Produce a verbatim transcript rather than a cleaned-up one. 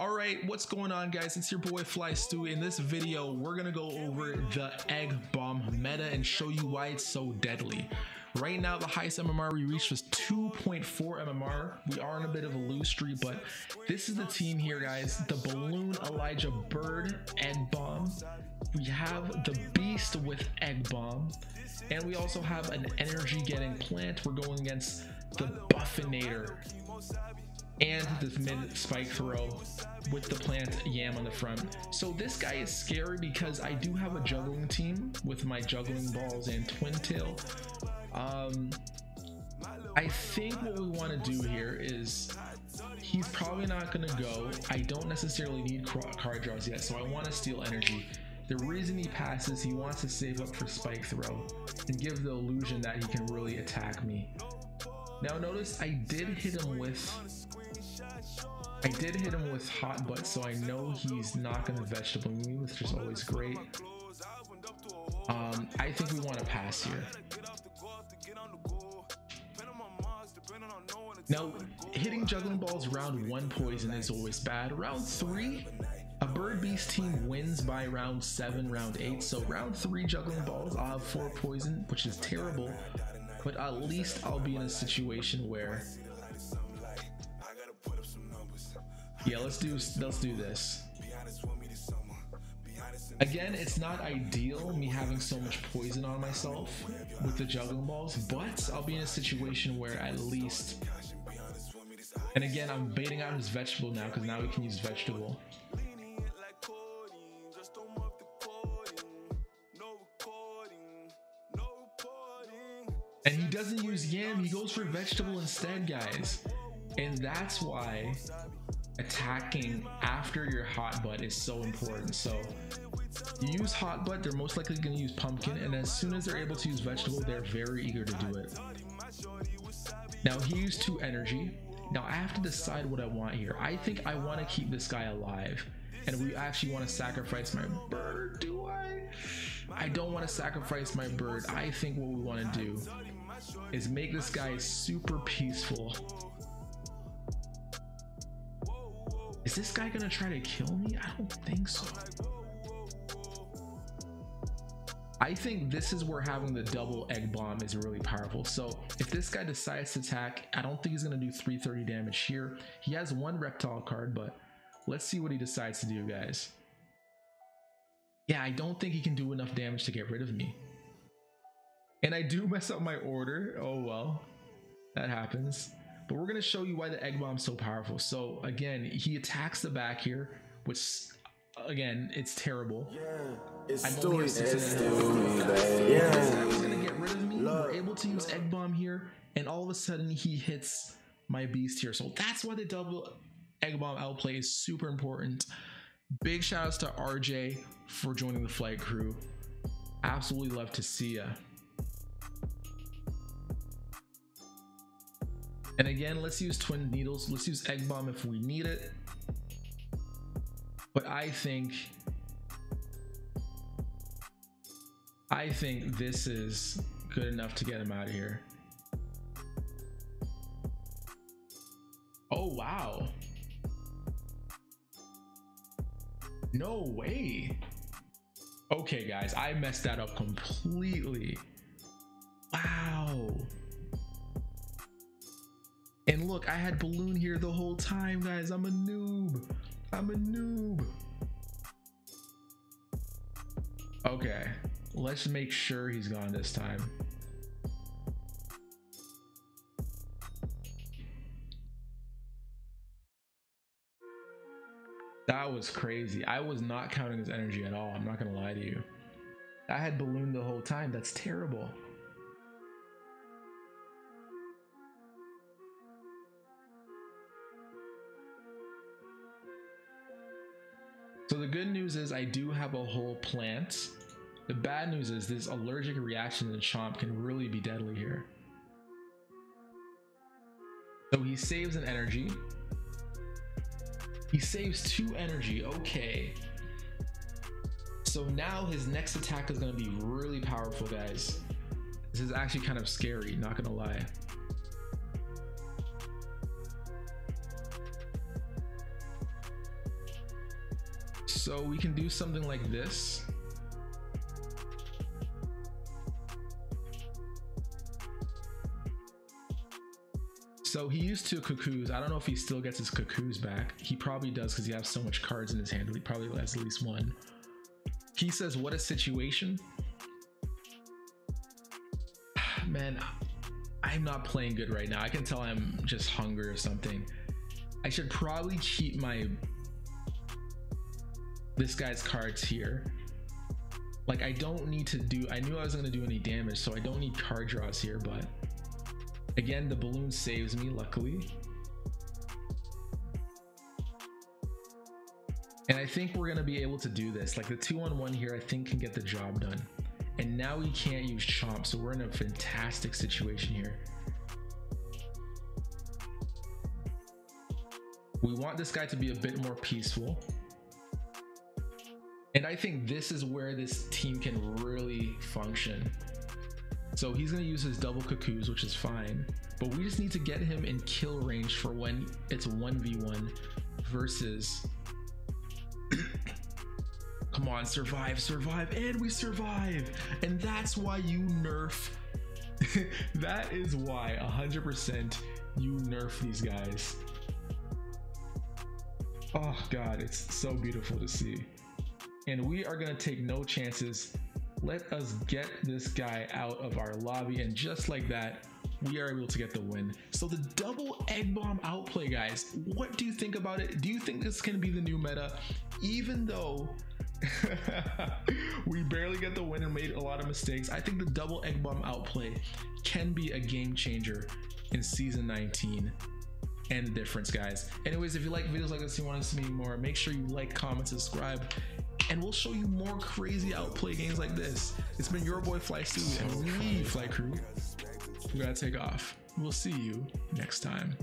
All right, what's going on, guys? It's your boy Fly Stewie. In this video, we're gonna go over the egg bomb meta and show you why it's so deadly. Right now, the highest M M R we reached was two point four M M R. We are in a bit of a lose streak, but this is the team here, guys. The Balloon, Elijah Bird, Egg Bomb. We have the Beast with Egg Bomb. And we also have an energy-getting plant. We're going against the Buffinator and this mid spike throw with the plant Yam on the front. So this guy is scary because I do have a juggling team with my juggling balls and twin tail. Um, I think what we want to do here is he's probably not going to go. I don't necessarily need card draws yet, so I want to steal energy. The reason he passes, he wants to save up for spike throw and give the illusion that he can really attack me. Now notice I did hit him with, I did hit him with hot butt, so I know he's not going to vegetable me, which is always great. Um, I think we want to pass here. Now, hitting juggling balls round one poison is always bad. Round three, a bird beast team wins by round seven, round eight. So round three juggling balls, I'll have four poison, which is terrible. But at least I'll be in a situation where, yeah, let's do let's do this. Again, it's not ideal me having so much poison on myself with the juggling balls, but I'll be in a situation where at least, and again, I'm baiting out his vegetable now because now we can use vegetable. And he doesn't use Yam, he goes for vegetable instead, guys. And that's why attacking after your hot butt is so important. So you use hot butt, they're most likely going to use pumpkin, and as soon as they're able to use vegetable, they're very eager to do it. Now he used two energy. Now I have to decide what I want here. I think I want to keep this guy alive, and we actually want to sacrifice my bird. Do I? I don't want to sacrifice my bird. I think what we want to do is make this guy super peaceful. Is this guy gonna try to kill me? I don't think so. I think this is where having the double egg bomb is really powerful. So if this guy decides to attack, I don't think he's gonna do three thirty damage here. He has one reptile card, but let's see what he decides to do, guys. Yeah, I don't think he can do enough damage to get rid of me. And I do mess up my order. Oh well, that happens. But we're going to show you why the egg bomb is so powerful. So again, he attacks the back here, which again, it's terrible. Yeah, it's I'm only it's Stewie, yeah. This guy was going to get rid of me. Love. We're able to use egg bomb here, and all of a sudden he hits my beast here. So that's why the double egg bomb outplay is super important. Big shout outs to R J for joining the flight crew. Absolutely love to see ya. And again, let's use twin needles. Let's use egg bomb if we need it. But I think, I think this is good enough to get him out of here. Oh, wow. No way. Okay, guys, I messed that up completely. Wow. And look, I had balloon here the whole time, guys. I'm a noob. I'm a noob. Okay, let's make sure he's gone this time. That was crazy. I was not counting his energy at all. I'm not gonna lie to you. I had balloon the whole time. That's terrible. So the good news is I do have a whole plant. The bad news is this allergic reaction to Chomp can really be deadly here. So he saves an energy. He saves two energy, okay. So now his next attack is gonna be really powerful, guys. This is actually kind of scary, not gonna lie. So we can do something like this. So he used two cuckoos. I don't know if he still gets his cuckoos back. He probably does because he has so much cards in his hand. He probably has at least one. He says, what a situation. Man, I'm not playing good right now. I can tell I'm just hungry or something. I should probably cheat my... this guy's cards here. Like, I don't need to do... I knew I wasn't going to do any damage, so I don't need card draws here, but... Again, the balloon saves me, luckily. And I think we're going to be able to do this. Like, the two on one here, I think, can get the job done. And now we can't use Chomp, so we're in a fantastic situation here. We want this guy to be a bit more peaceful. And I think this is where this team can really function. So he's going to use his double cuckoos, which is fine, but we just need to get him in kill range for when it's one v one versus... Come on, survive, survive, and we survive! And that's why you nerf. That is why, one hundred percent, you nerf these guys. Oh god, it's so beautiful to see. And we are going to take no chances. Let us get this guy out of our lobby, and just like that, we are able to get the win. So the double egg bomb outplay, guys, what do you think about it? Do you think this can be the new meta? Even though we barely get the win and made a lot of mistakes, I think the double egg bomb outplay can be a game changer in season nineteen. And the difference, guys. Anyways, if you like videos like this and you want to see more, make sure you like, comment, subscribe, and we'll show you more crazy outplay games like this. It's been your boy Fly Stewie, and we, Fly Crew, we gotta take off. We'll see you next time.